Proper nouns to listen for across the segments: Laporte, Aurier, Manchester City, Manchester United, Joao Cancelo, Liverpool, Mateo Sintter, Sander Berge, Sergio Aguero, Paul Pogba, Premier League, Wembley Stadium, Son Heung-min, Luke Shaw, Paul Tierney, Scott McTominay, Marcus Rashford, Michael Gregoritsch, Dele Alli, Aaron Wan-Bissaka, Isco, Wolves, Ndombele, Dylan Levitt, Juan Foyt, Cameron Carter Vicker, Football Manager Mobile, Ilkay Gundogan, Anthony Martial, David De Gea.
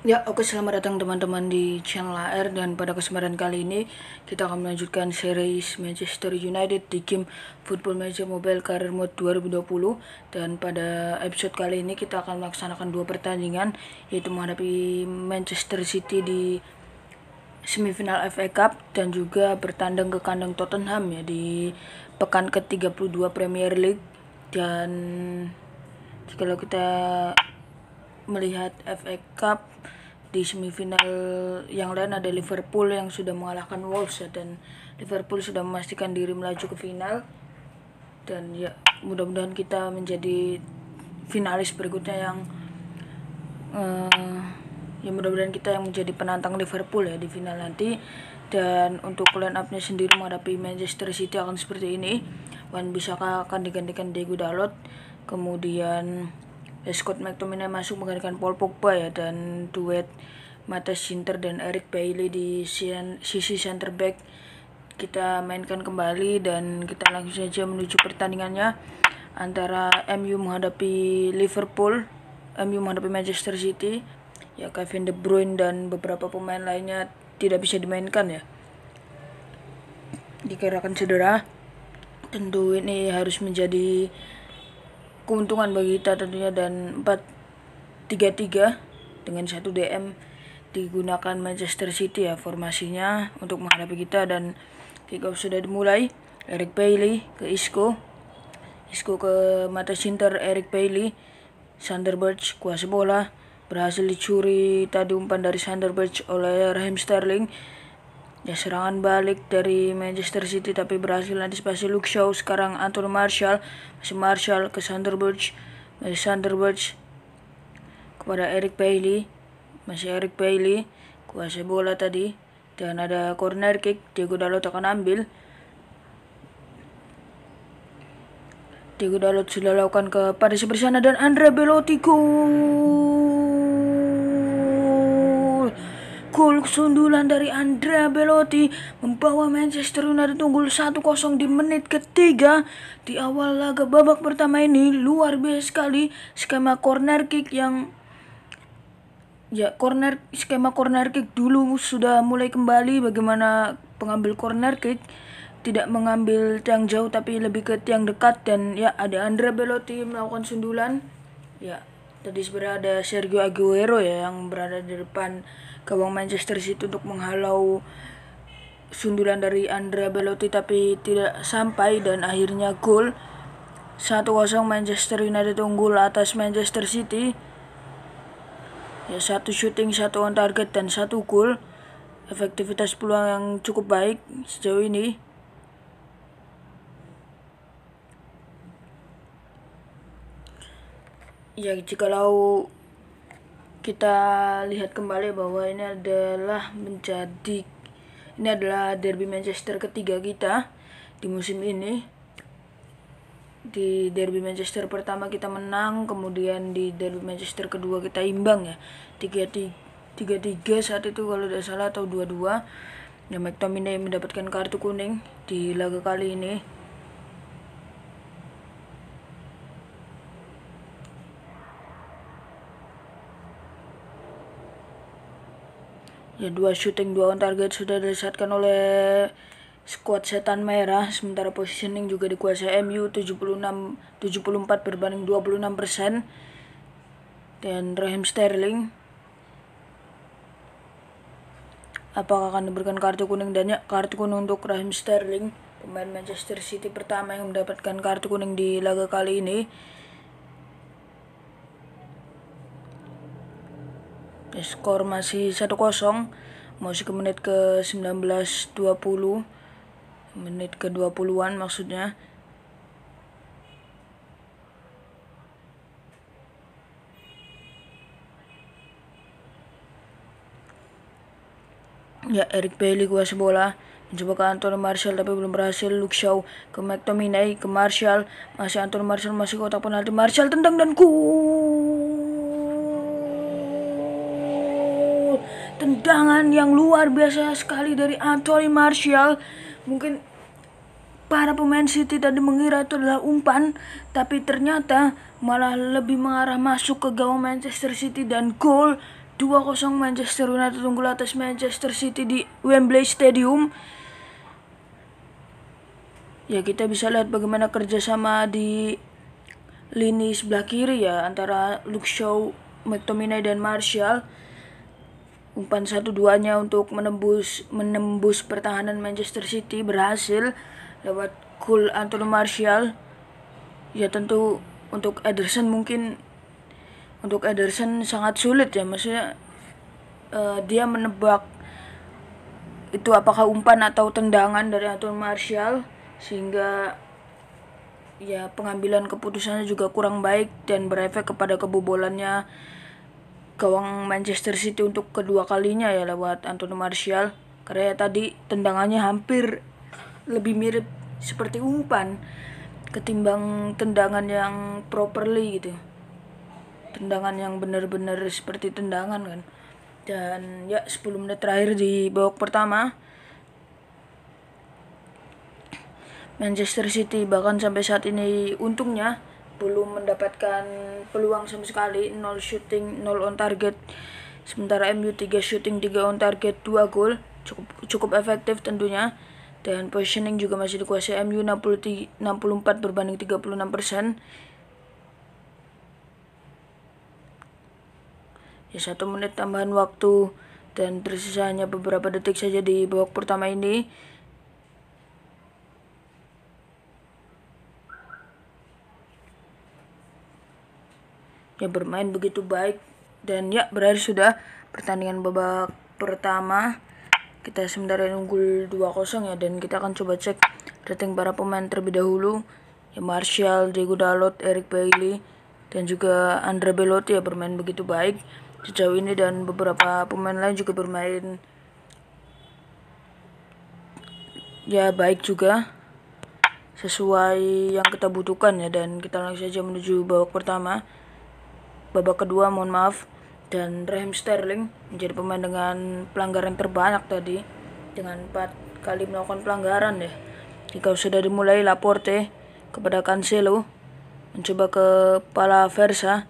Ya, oke, selamat datang teman-teman di channel AR, dan pada kesempatan kali ini kita akan melanjutkan series Manchester United di game Football Manager Mobile Career Mode 2020. Dan pada episode kali ini kita akan melaksanakan dua pertandingan, yaitu menghadapi Manchester City di semifinal FA Cup dan juga bertandang ke kandang Tottenham ya di pekan ke-32 Premier League. Dan kalau kita melihat FA Cup di semifinal yang lain, ada Liverpool yang sudah mengalahkan Wolves ya, dan Liverpool sudah memastikan diri melaju ke final. Dan ya, mudah-mudahan kita menjadi finalis berikutnya yang mudah-mudahan kita yang menjadi penantang Liverpool ya di final nanti. Dan untuk line up-nya sendiri menghadapi Manchester City akan seperti ini: Wan-Bissaka akan digantikan Diego Dalot, kemudian Scott McTominay masuk menggantikan Paul Pogba ya, dan duet Mateo Sintter dan Eric Bailly di sisi center back kita mainkan kembali. Dan kita langsung saja menuju pertandingannya antara MU menghadapi Liverpool, MU menghadapi Manchester City. Ya, Kevin De Bruyne dan beberapa pemain lainnya tidak bisa dimainkan ya, dikarenakan cedera. Tentu ini harus menjadi keuntungan bagi kita tentunya. Dan 4-3-3 dengan 1 DM digunakan Manchester City ya formasinya untuk menghadapi kita. Dan kick off sudah dimulai. Eric Bailly ke Isco, Isco ke Mateo Sintter, Eric Bailly, Sander Berge kuasa bola, berhasil dicuri tadi umpan dari Sander Berge oleh Raheem Sterling. Ya, serangan balik dari Manchester City tapi berhasil antisipasi Luke Shaw. Sekarang Anthony Martial, masih Martial ke Sander Berge, masih Sander Berge kepada Eric Bailly, masih Eric Bailly kuasai bola tadi. Dan ada corner kick, Diego Dalot akan ambil. Diego Dalot sudah lakukan kepada sebelah sana, dan Andrea Belotti gol sundulan dari Andrea Belotti membawa Manchester United unggul 1-0 di menit ketiga di awal laga babak pertama ini. Luar biasa sekali skema corner kick yang skema corner kick dulu sudah mulai kembali. Bagaimana pengambil corner kick tidak mengambil tiang jauh tapi lebih ke tiang dekat, dan ya ada Andrea Belotti melakukan sundulan. Ya, tadi sebenarnya ada Sergio Aguero ya yang berada di depan gawang Manchester City untuk menghalau sundulan dari Andrea Belotti tapi tidak sampai, dan akhirnya gol 1-0 Manchester United unggul atas Manchester City. Ya, 1 syuting, 1 on target dan 1 gol. Efektivitas peluang yang cukup baik sejauh ini. Ya, jikalau kita lihat kembali bahwa ini adalah derby Manchester ketiga kita di musim ini. Di derby Manchester pertama kita menang, kemudian di derby Manchester kedua kita imbang ya 3-3 saat itu kalau tidak salah, atau 2-2. Ya, McTominay mendapatkan kartu kuning di laga kali ini. Ya, 2 syuting, 2 on target sudah diselesaikan oleh skuad setan merah. Sementara positioning juga dikuasai MU 74 berbanding 26%. Dan Raheem Sterling apakah akan diberikan kartu kuning? Dan ya, kartu kuning untuk Raheem Sterling, pemain Manchester City pertama yang mendapatkan kartu kuning di laga kali ini. Skor masih 1-0, masih ke menit ke 19-20, menit ke 20-an maksudnya. Ya, Eric Bailly kuasai bola, mencoba ke Anthony Martial tapi belum berhasil. Luke Shaw ke McTominay, ke Martial, masih Anthony Martial, masih ke kotak penalti, Martial tendang dan tendangan yang luar biasa sekali dari Anthony Martial. Mungkin para pemain City tadi mengira itu adalah umpan, tapi ternyata malah lebih mengarah masuk ke gawang Manchester City, dan gol 2-0 Manchester United unggul atas Manchester City di Wembley Stadium. Ya, kita bisa lihat bagaimana kerjasama di lini sebelah kiri ya, antara Luke Shaw, McTominay dan Martial. Umpan 1-2-nya untuk menembus pertahanan Manchester City berhasil lewat gol Anthony Martial. Ya tentu untuk Ederson sangat sulit ya, maksudnya dia menebak itu apakah umpan atau tendangan dari Anthony Martial, sehingga ya pengambilan keputusannya juga kurang baik dan berefek kepada kebobolannya gawang Manchester City untuk kedua kalinya ya lewat Anthony Martial, karena ya tadi tendangannya hampir lebih mirip seperti umpan ketimbang tendangan yang properly gitu, tendangan yang benar-benar seperti tendangan kan. Dan ya 10 menit terakhir di babak pertama, Manchester City bahkan sampai saat ini untungnya belum mendapatkan peluang sama sekali, 0 shooting, 0 on target. Sementara MU 3 shooting, 3 on target, 2 gol. Cukup efektif tentunya. Dan positioning juga masih dikuasai MU, 64 berbanding 36%. Ya, 1 menit tambahan waktu dan tersisa hanya beberapa detik saja di babak pertama ini. Ya, bermain begitu baik dan ya berakhir sudah pertandingan babak pertama. Kita sementara unggul 2-0 ya, dan kita akan coba cek rating para pemain terlebih dahulu. Ya, Martial, Diego Dalot, Eric Bailly dan juga Andrea Belotti ya bermain begitu baik sejauh ini, dan beberapa pemain lain juga bermain ya baik juga sesuai yang kita butuhkan ya. Dan kita langsung saja menuju babak kedua, mohon maaf. Dan Raheem Sterling menjadi pemain dengan pelanggaran terbanyak tadi dengan 4 kali melakukan pelanggaran ya. Jika sudah dimulai, Laporte kepada Cancelo mencoba ke Pallaversa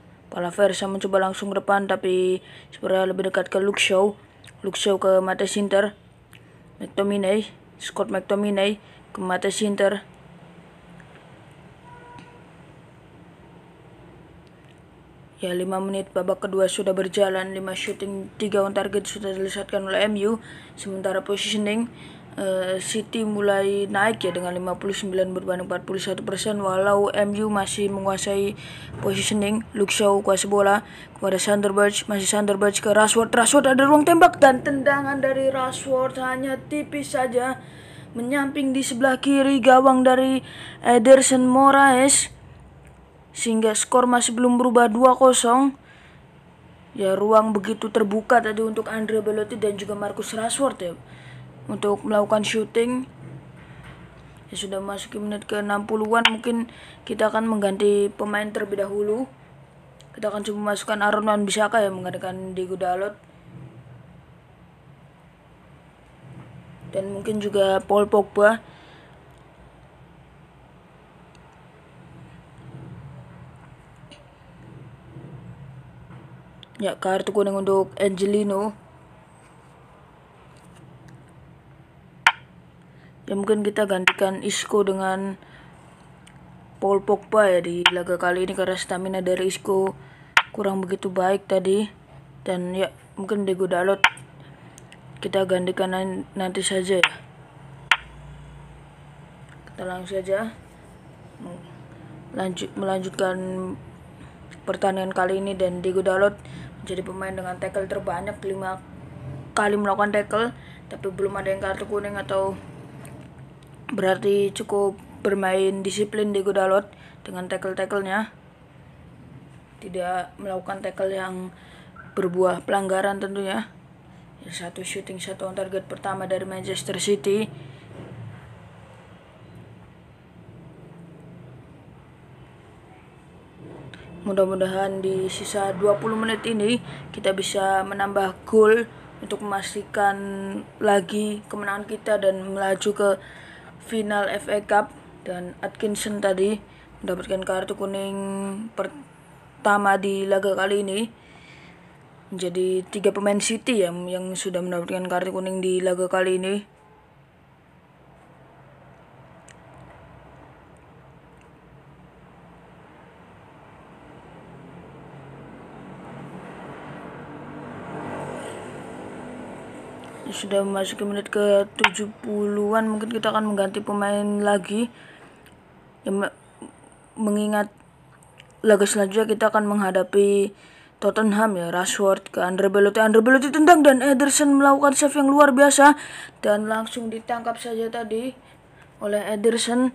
mencoba langsung ke depan, tapi sebenarnya lebih dekat ke Luke Shaw ke Mateo Sintter, Scott McTominay ke Mateo Sintter. Ya, 5 menit babak kedua sudah berjalan, 5 shooting, 3 on target sudah diselesaikan oleh MU. Sementara positioning City mulai naik ya dengan 59 berbanding 41%, walau MU masih menguasai positioning. Luke Shaw kuasa bola kepada Sander Berge ke Rashford, ada ruang tembak dan tendangan dari Rashford hanya tipis saja menyamping di sebelah kiri gawang dari Ederson Moraes, sehingga skor masih belum berubah, 2-0. Ya, ruang begitu terbuka tadi untuk Andrea Belotti dan juga Marcus Rashford ya untuk melakukan shooting. Ya, sudah masuk ke menit ke 60-an, mungkin kita akan mengganti pemain terlebih dahulu. Kita akan coba masukkan Aaron Wan-Bissaka ya menggantikan Diego Dalot, dan mungkin juga Paul Pogba. Ya, kartu kuning untuk Angelino. Ya, mungkin kita gantikan Isco dengan Paul Pogba ya di laga kali ini, karena stamina dari Isco kurang begitu baik tadi. Dan ya, mungkin Diego Dalot kita gantikan nanti saja ya. Kita langsung saja melanjutkan pertandingan kali ini. Dan Diego Dalot menjadi pemain dengan tackle terbanyak, 5 kali melakukan tackle, tapi belum ada yang kartu kuning, atau berarti cukup bermain disiplin Diego Dalot dengan tackle-tacklenya, tidak melakukan tackle yang berbuah pelanggaran tentunya. Ya, 1 shooting, 1 on target pertama dari Manchester City. Mudah-mudahan di sisa 20 menit ini kita bisa menambah gol untuk memastikan lagi kemenangan kita dan melaju ke final FA Cup. Dan Atkinson tadi mendapatkan kartu kuning pertama di laga kali ini. Jadi 3 pemain City ya yang sudah mendapatkan kartu kuning di laga kali ini. Sudah memasuki menit ke 70-an, mungkin kita akan mengganti pemain lagi. Ya, mengingat laga selanjutnya kita akan menghadapi Tottenham ya. Rashford ke Andrea Belotti. Andrea Belotti tendang dan Ederson melakukan save yang luar biasa. Dan langsung ditangkap saja tadi oleh Ederson.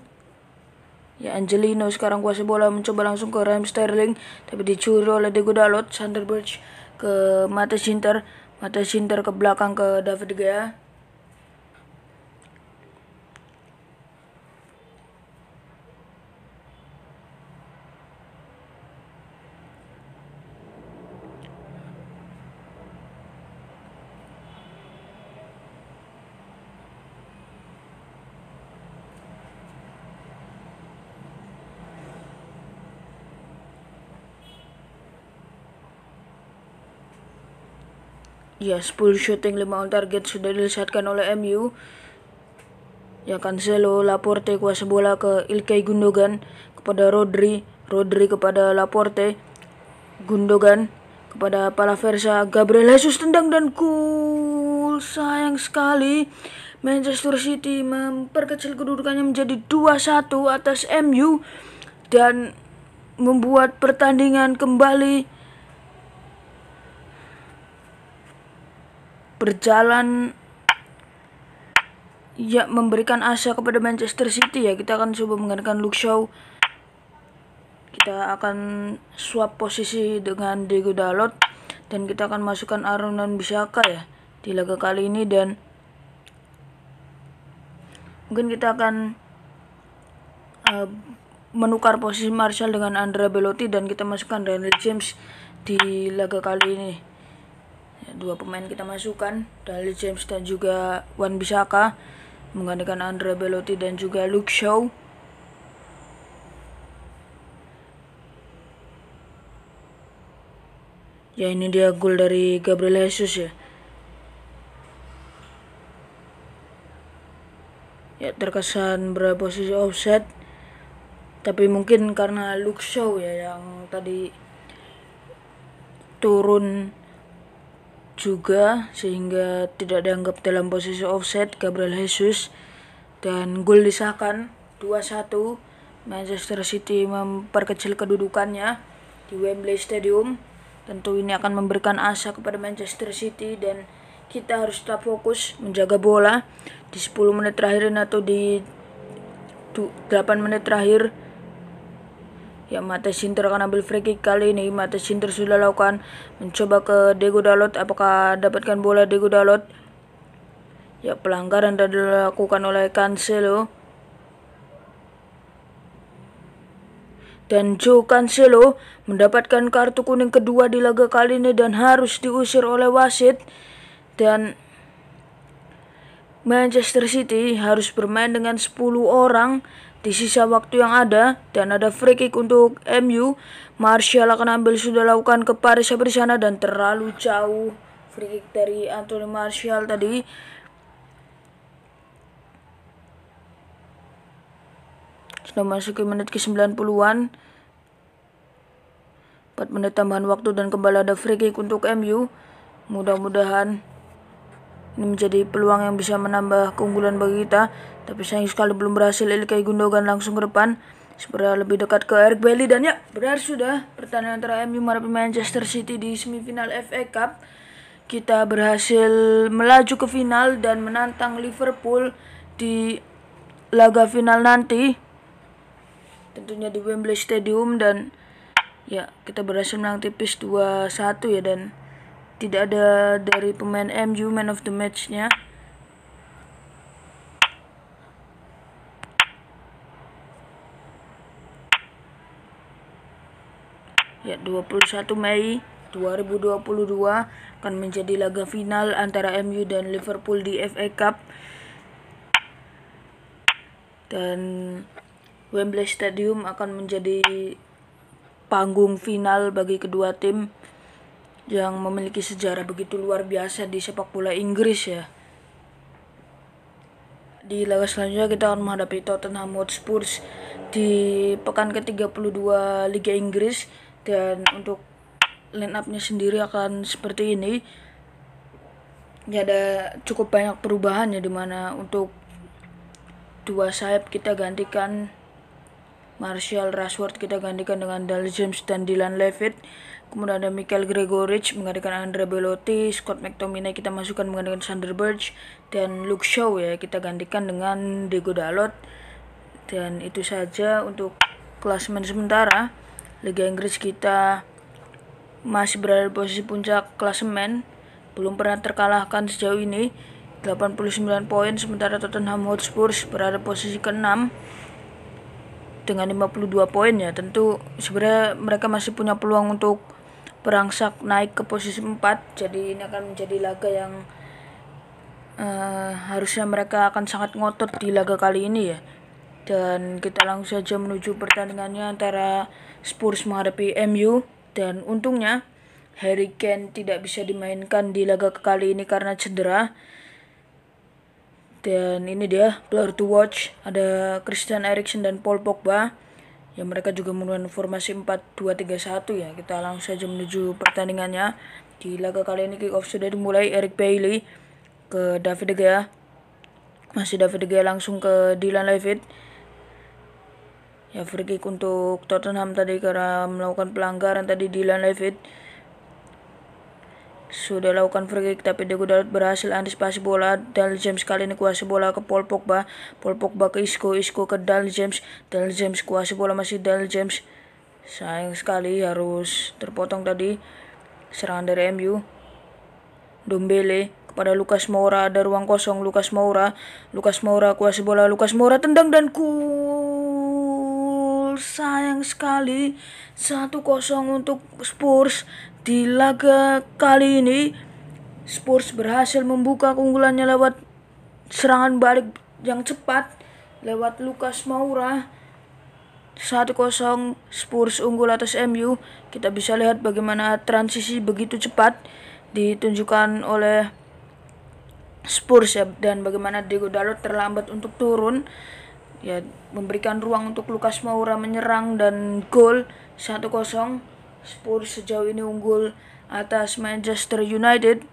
Ya, Angelino sekarang kuasai bola, mencoba langsung ke Raheem Sterling. Tapi dicuri oleh Diego Dalot. Sander Berge ke Mateo Sintter. Mateo Sintter ke belakang ke David De Gea. Ya, 10 shooting 5 on target sudah diselesaikan oleh MU. Ya, Cancelo, Laporte kuasa bola ke Ilkay Gundogan, kepada Rodri, Rodri kepada Laporte, Gundogan kepada Palaversa, Gabriel Jesus tendang dan gol. Sayang sekali Manchester City memperkecil kedudukannya menjadi 2-1 atas MU dan membuat pertandingan kembali berjalan, ya, memberikan asa kepada Manchester City ya. Kita akan coba menggunakan Luke Shaw. Kita akan swap posisi dengan Diego Dalot dan kita akan masukkan Aaron Wan-Bissaka ya di laga kali ini. Dan mungkin kita akan menukar posisi Martial dengan Andrea Belotti dan kita masukkan Daniel James di laga kali ini. 2 pemain kita masukkan, Dele James dan juga Wan-Bissaka, menggantikan Andrea Belotti dan juga Luke Shaw. Ya, ini dia gol dari Gabriel Jesus ya. Ya, terkesan berposisi offside, tapi mungkin karena Luke Shaw ya yang tadi turun juga sehingga tidak dianggap dalam posisi offside Gabriel Jesus, dan gol disahkan 2-1. Manchester City memperkecil kedudukannya di Wembley Stadium. Tentu ini akan memberikan asa kepada Manchester City dan kita harus tetap fokus menjaga bola di 10 menit terakhir atau di 8 menit terakhir. Ya, Mateo Sintter akan ambil free kick kali ini. Mateo Sintter sudah lakukan, mencoba ke Diego Dalot. Apakah dapatkan bola Diego Dalot? Ya, pelanggaran yang dilakukan oleh Cancelo. Dan Joao Cancelo mendapatkan kartu kuning kedua di laga kali ini dan harus diusir oleh wasit. Dan Manchester City harus bermain dengan 10 orang di sisa waktu yang ada, dan ada free kick untuk MU. Martial akan ambil, sudah lakukan ke Paris sampai sana dan terlalu jauh free kick dari Anthony Martial tadi. Sudah masuk ke menit ke 90-an. 4 menit tambahan waktu dan kembali ada free kick untuk MU. Mudah-mudahan ini menjadi peluang yang bisa menambah keunggulan bagi kita. Tapi sayang sekali belum berhasil. Ilkay Gundogan langsung ke depan, sebenarnya lebih dekat ke Eric Bailly. Dan ya, benar sudah pertandingan antara MU menghadapi Manchester City di semifinal FA Cup. Kita berhasil melaju ke final dan menantang Liverpool di laga final nanti, tentunya di Wembley Stadium. Dan ya, kita berhasil menang tipis 2-1 ya. Dan tidak ada dari pemain MU man of the match-nya. Ya, 21 Mei 2022 akan menjadi laga final antara MU dan Liverpool di FA Cup. Dan Wembley Stadium akan menjadi panggung final bagi kedua tim. yang memiliki sejarah begitu luar biasa di sepak bola Inggris ya. Di laga selanjutnya kita akan menghadapi Tottenham Hotspur di pekan ke-32 Liga Inggris, dan untuk line up-nya sendiri akan seperti ini. Ya, ada cukup banyak perubahan ya, dimana untuk dua sayap kita gantikan Martial Rashford, kita gantikan dengan Daniel James dan Dylan Levitt. Kemudian ada Michael Gregorich menggantikan Andrea Belotti, Scott McTominay kita masukkan menggantikan Sander Berge, dan Luke Shaw ya kita gantikan dengan Diego Dalot. Dan itu saja untuk klasemen sementara. Liga Inggris kita masih berada di posisi puncak klasemen, belum pernah terkalahkan sejauh ini, 89 poin, sementara Tottenham Hotspur berada posisi ke-6 dengan 52 poin ya. Tentu sebenarnya mereka masih punya peluang untuk berangsak naik ke posisi 4. Jadi ini akan menjadi laga yang harusnya mereka akan sangat ngotot di laga kali ini ya. Dan kita langsung saja menuju pertandingannya antara Spurs menghadapi MU. Dan untungnya Harry Kane tidak bisa dimainkan di laga kali ini karena cedera. Dan ini dia player to watch, ada Christian Eriksen dan Paul Pogba yang mereka juga menggunakan formasi 4-2-3-1 ya. Kita langsung saja menuju pertandingannya. Di laga kali ini kick off sudah dimulai, Eric Bailly ke David De Gea, masih David De Gea langsung ke Dylan Levitt ya. Free kick untuk Tottenham tadi karena melakukan pelanggaran tadi Dylan Levitt. Sudah lakukan free kick tapi Diego Dalot berhasil antisipasi bola. Daniel James kali ini kuasai bola ke Paul Pogba, Paul Pogba ke Isco, Isco ke Daniel James, Daniel James kuasai bola masih Daniel James. Sayang sekali harus terpotong tadi serangan dari MU. Ndombele kepada Lucas Moura, ada ruang kosong, Lucas Moura, Lucas Moura kuasai bola, Lucas Moura tendang dan gol. Sayang sekali 1-0 untuk Spurs. Di laga kali ini Spurs berhasil membuka keunggulannya lewat serangan balik yang cepat lewat Lucas Moura. 1-0 Spurs unggul atas MU. Kita bisa lihat bagaimana transisi begitu cepat ditunjukkan oleh Spurs ya, dan bagaimana Diego Dalot terlambat untuk turun ya, memberikan ruang untuk Lucas Moura menyerang dan gol 1-0. Spurs sejauh ini unggul atas Manchester United.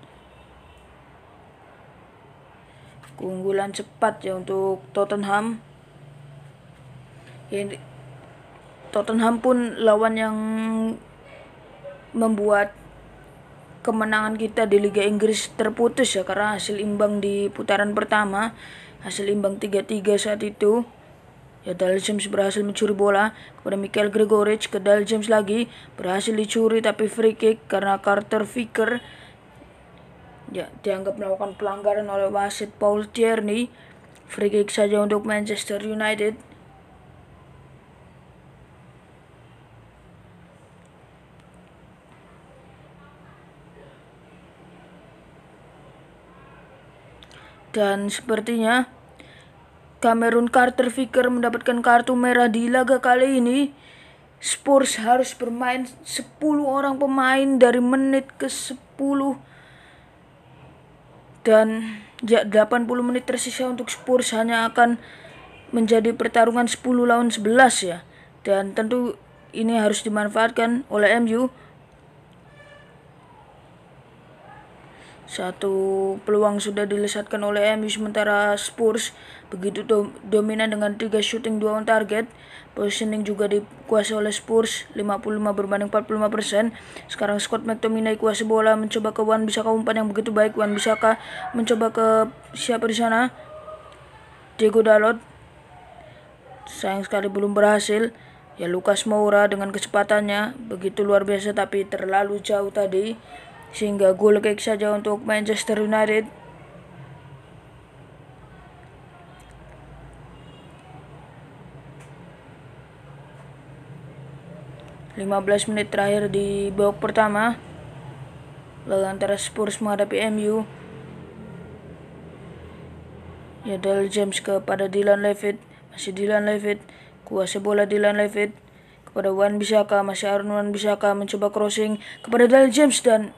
Keunggulan cepat ya untuk Tottenham. Ya, Tottenham pun lawan yang membuat kemenangan kita di Liga Inggris terputus ya, karena hasil imbang di putaran pertama, hasil imbang 3-3 saat itu. Ya, Daniel James berhasil mencuri bola kepada Michael Gregorich, ke Daniel James lagi, berhasil dicuri tapi free kick karena Carter Vicker ya dianggap melakukan pelanggaran oleh wasit Paul Tierney. Free kick saja untuk Manchester United. Dan sepertinya Cameron Carter Vicker mendapatkan kartu merah di laga kali ini. Spurs harus bermain 10 orang pemain dari menit ke-10. Dan ya, 80 menit tersisa untuk Spurs hanya akan menjadi pertarungan 10 lawan 11 ya. Dan tentu ini harus dimanfaatkan oleh MU. Satu peluang sudah dilesatkan oleh MU, sementara Spurs begitu dominan dengan 3 shooting 2 on target. Positioning juga dikuasai oleh Spurs 55% berbanding 45%. Sekarang Scott McTominay kuasai bola, mencoba ke Wan-Bissaka, umpan yang begitu baik. Wan-Bissaka mencoba ke siapa di sana? Diego Dalot. Sayang sekali belum berhasil. Ya, Lucas Moura dengan kecepatannya begitu luar biasa tapi terlalu jauh tadi, sehingga goal kick saja untuk Manchester United. . 15 menit terakhir di babak pertama, laga antara Spurs menghadapi MU. Ya, Daniel James kepada Dylan Levitt, masih Dylan Levitt, kuasai bola Dylan Levitt kepada Wan-Bissaka, masih Aaron Wan-Bissaka mencoba crossing kepada Daniel James dan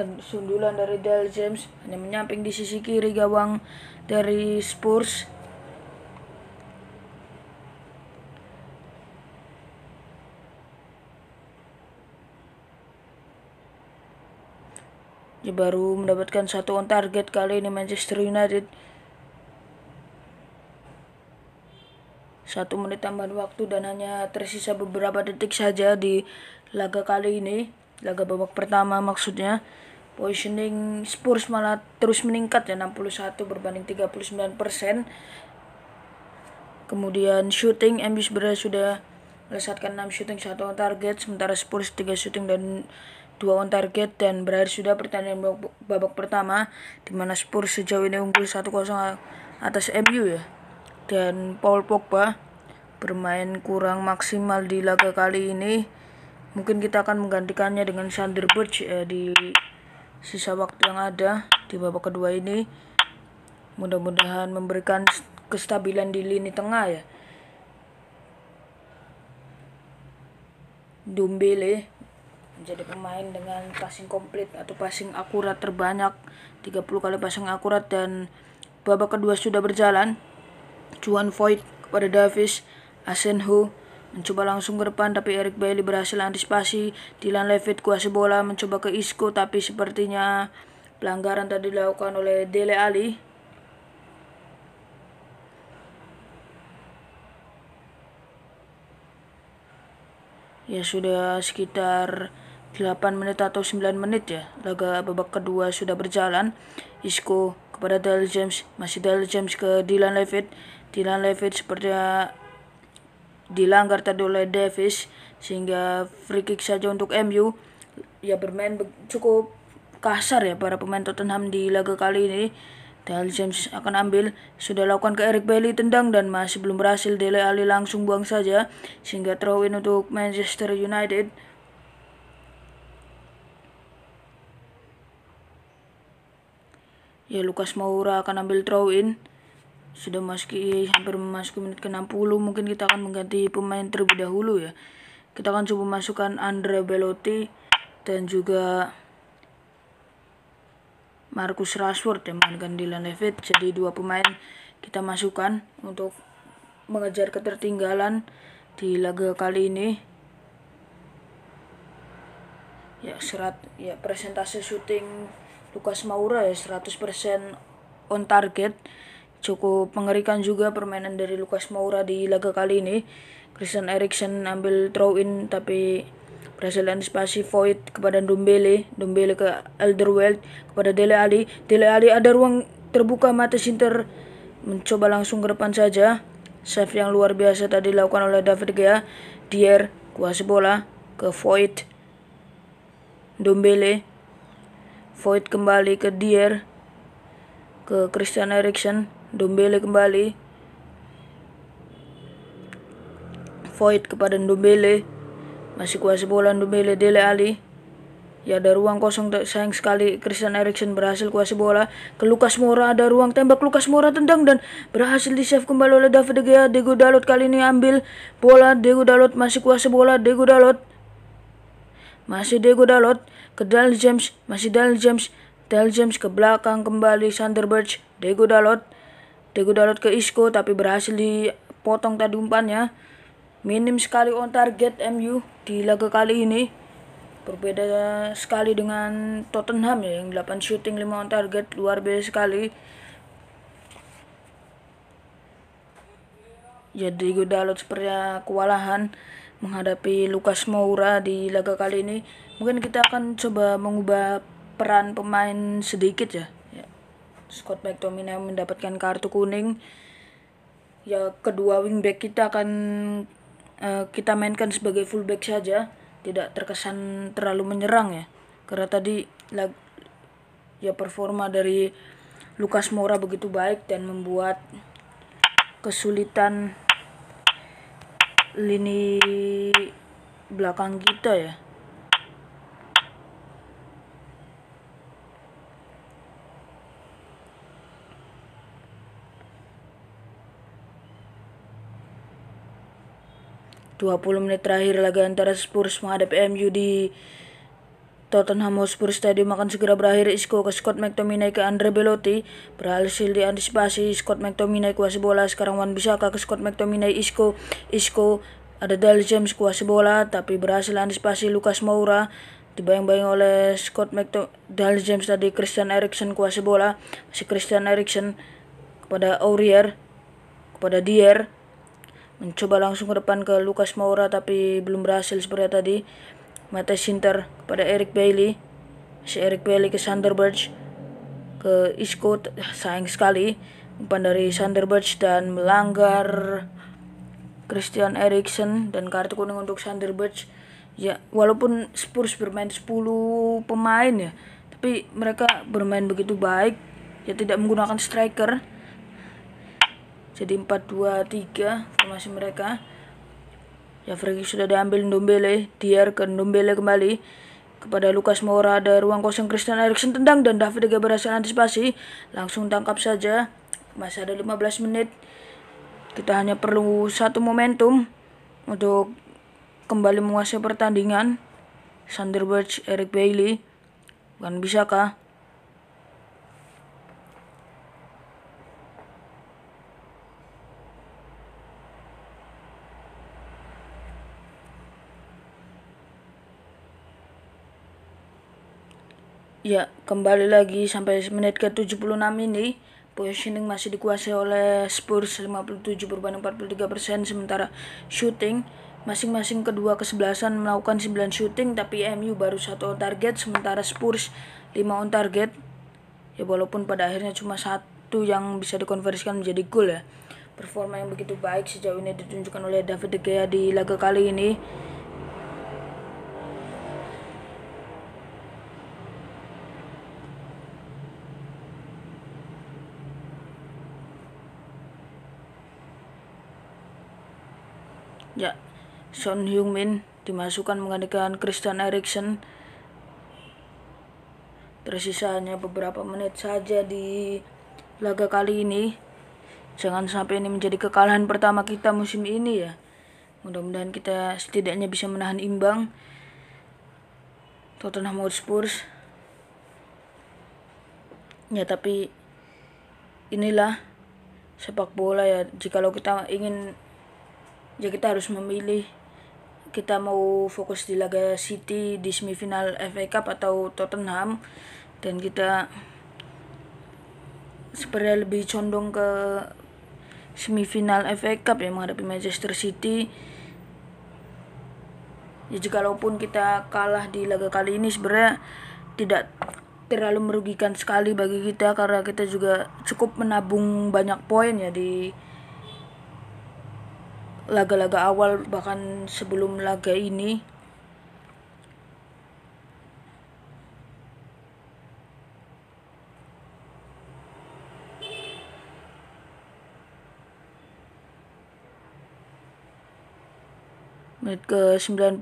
dan sundulan dari Daniel James hanya menyamping di sisi kiri gawang dari Spurs. Dia baru mendapatkan satu on target kali ini Manchester United. 1 menit tambahan waktu dan hanya tersisa beberapa detik saja di laga kali ini. Laga babak pertama maksudnya. Positioning Spurs malah terus meningkat ya, 61 berbanding 39%. Kemudian shooting, MU sebenarnya sudah melesatkan 6 shooting, 1 on target. Sementara Spurs 3 shooting dan 2 on target. Dan berakhir sudah pertandingan babak pertama, di mana Spurs sejauh ini unggul 1-0 atas MU ya. Dan Paul Pogba bermain kurang maksimal di laga kali ini. Mungkin kita akan menggantikannya dengan Sander Berge di sisa waktu yang ada di babak kedua ini. Mudah-mudahan memberikan kestabilan di lini tengah ya. Ndombele menjadi pemain dengan passing komplit atau passing akurat terbanyak, 30 kali passing akurat. Dan babak kedua sudah berjalan. Juan Foyt kepada Davis, Asenho mencoba langsung ke depan tapi Eric Bailly berhasil antisipasi. Dylan Levitt kuasai bola mencoba ke Isco tapi sepertinya pelanggaran tadi dilakukan oleh Dele Alli. Ya sudah sekitar 8 menit atau 9 menit ya laga babak kedua sudah berjalan. Isco kepada Daniel James, masih Daniel James ke Dylan Levitt. Dylan Levitt sepertinya dilanggar tadi oleh Davis sehingga free kick saja untuk MU. Ya bermain cukup kasar ya para pemain Tottenham di laga kali ini. Daniel James akan ambil, sudah lakukan ke Eric Bailly, tendang dan masih belum berhasil. Dele Alli langsung buang saja sehingga throw in untuk Manchester United. Ya Lucas Moura akan ambil throw in. Sudah hampir memasuki menit ke-60. Mungkin kita akan mengganti pemain terlebih dahulu ya. Kita akan coba masukkan Andrea Belotti dan juga Marcus Rashford yang menggantikan Dylan Levitt. Jadi dua pemain kita masukkan untuk mengejar ketertinggalan di laga kali ini. Ya presentase syuting Lucas Moura ya 100% on target. Cukup mengerikan juga permainan dari Lucas Moura di laga kali ini. Christian Eriksen ambil throw in tapi berhasil antisipasi Void kepada Ndombele. Ndombele ke Alderweireld kepada Dele Alli. Dele Alli ada ruang terbuka, Mateo Sintter mencoba langsung ke depan saja. Save yang luar biasa tadi dilakukan oleh David De Gea. Dier kuasai bola ke Void. Ndombele. Void kembali ke Dier. Ke Christian Eriksen, Ndombele kembali, Void kepada Ndombele, masih kuasai bola Ndombele, Dele Alli, ya ada ruang kosong, sayang sekali Christian Eriksen berhasil kuasai bola ke Lucas Moura, ada ruang tembak, Lucas Moura tendang dan berhasil di save kembali oleh David De Gea. Diego Dalot kali ini ambil bola, Diego Dalot masih kuasai bola, Diego Dalot ke Daniel James, masih Daniel James. Daniel James ke belakang kembali Sander Berge, Diego Dalot ke Isco tapi berhasil dipotong tadi umpannya. Minim sekali on target MU di laga kali ini. Berbeda sekali dengan Tottenham ya yang 8 shooting 5 on target, luar biasa sekali. Ya Diego Dalot sepertinya kewalahan menghadapi Lucas Moura di laga kali ini. Mungkin kita akan coba mengubah peran pemain sedikit ya. Scott McTominay mendapatkan kartu kuning. Ya kedua wingback kita akan kita mainkan sebagai fullback saja, tidak terkesan terlalu menyerang ya. Karena tadi ya performa dari Lucas Moura begitu baik dan membuat kesulitan lini belakang kita ya. ...20 menit terakhir laga antara Spurs menghadapi MU di Tottenham Hotspur Stadium akan segera berakhir. Isco ke Scott McTominay ke Andrea Belotti. Berhasil diantisipasi Scott McTominay kuasai bola. Sekarang Wan-Bissaka ke Scott McTominay. Isco ada Daniel James kuasai bola tapi berhasil antisipasi Lucas Moura. Dibayang-bayang oleh Scott McTominay. Daniel James tadi Christian Eriksen kuasai bola. Masih Christian Eriksen kepada Aurier. Kepada Dier. Mencoba langsung ke depan ke Lucas Moura tapi belum berhasil seperti tadi. Mateo Sintter kepada Eric Bailly. Si Eric Bailly ke Sander Berge. Ke Isco. Sayang sekali umpan dari Sander Berge dan melanggar Christian Eriksen. Dan kartu kuning untuk Sander Berge. Ya, walaupun Spurs bermain 10 pemain ya, tapi mereka bermain begitu baik. Ya tidak menggunakan striker. Jadi 4-2-3 formasi mereka. Ya, Freki sudah diambil Ndombele, Dier ke Ndombele kembali. Kepada Lucas Moura ada ruang kosong, Christian Eriksen tendang dan David De Gea berhasil antisipasi. Langsung tangkap saja, masih ada 15 menit. Kita hanya perlu satu momentum untuk kembali menguasai pertandingan. Sander Berge, Eric Bailly, Wan-Bissaka. Ya, kembali lagi sampai menit ke-76 ini. Positioning masih dikuasai oleh Spurs 57 berbanding 43%. Sementara shooting masing-masing kedua kesebelasan melakukan 9 shooting. Tapi MU baru 1 on target. Sementara Spurs 5 on target. Ya, walaupun pada akhirnya cuma satu yang bisa dikonversikan menjadi gol ya. Performa yang begitu baik sejauh ini ditunjukkan oleh David De Gea di laga kali ini. Ya, Son Heung-min dimasukkan menggantikan Christian Eriksen. Tersisa hanya beberapa menit saja di laga kali ini. Jangan sampai ini menjadi kekalahan pertama kita musim ini ya. Mudah-mudahan kita setidaknya bisa menahan imbang. Tottenham Hotspur. Ya, tapi inilah sepak bola ya. Jikalau kita ingin, ya kita harus memilih, kita mau fokus di laga City di semifinal FA Cup atau Tottenham, dan kita sebenarnya lebih condong ke semifinal FA Cup yang menghadapi Manchester City. Ya jikalaupun kita kalah di laga kali ini sebenarnya tidak terlalu merugikan sekali bagi kita karena kita juga cukup menabung banyak poin ya di laga-laga awal bahkan sebelum laga ini. Menit ke 92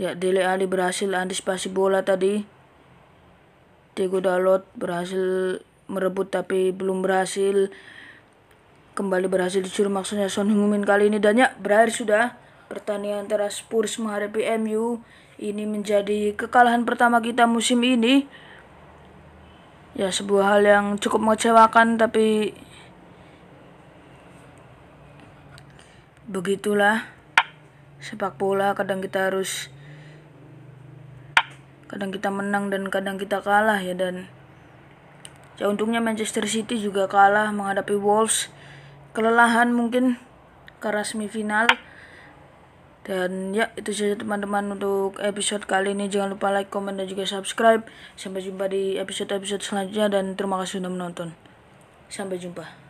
ya, Dele Alli berhasil antisipasi bola tadi. Diego Dalot berhasil merebut tapi belum berhasil. Kembali berhasil dicuri maksudnya Son Heung-min kali ini. Dan ya, berakhir sudah pertandingan antara Spurs menghadapi MU. Ini menjadi kekalahan pertama kita musim ini. Ya, sebuah hal yang cukup mengecewakan, tapi begitulah sepak bola. Kadang kita harus, kadang kita menang dan kadang kita kalah ya. Dan ya untungnya Manchester City juga kalah menghadapi Wolves. Kelelahan mungkin karena semifinal. Dan ya, itu saja teman-teman untuk episode kali ini. Jangan lupa like, komen, dan juga subscribe. Sampai jumpa di episode-episode selanjutnya. Dan terima kasih sudah menonton. Sampai jumpa.